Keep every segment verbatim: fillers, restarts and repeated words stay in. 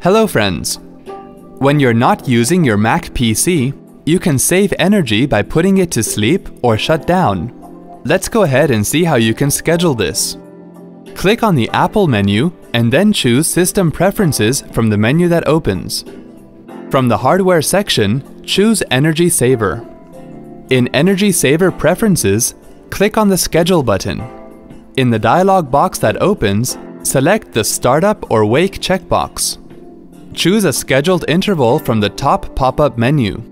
Hello friends! When you're not using your Mac P C, you can save energy by putting it to sleep or shut down. Let's go ahead and see how you can schedule this. Click on the Apple menu and then choose System Preferences from the menu that opens. From the Hardware section, choose Energy Saver. In Energy Saver Preferences, click on the Schedule button. In the dialog box that opens, select the Startup or Wake checkbox. Choose a scheduled interval from the top pop-up menu.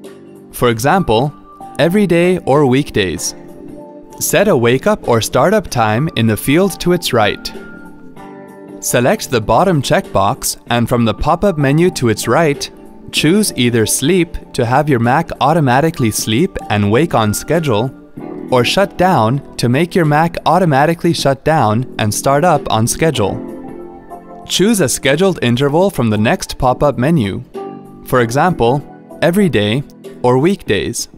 For example, every day or weekdays. Set a wake-up or startup time in the field to its right. Select the bottom checkbox and from the pop-up menu to its right, choose either Sleep to have your Mac automatically sleep and wake on schedule, or Shut Down to make your Mac automatically shut down and start up on schedule. Choose a scheduled interval from the next pop-up menu. For example, every day or weekdays.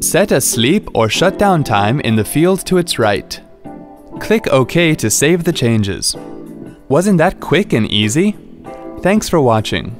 Set a sleep or shutdown time in the field to its right. Click OK to save the changes. Wasn't that quick and easy? Thanks for watching.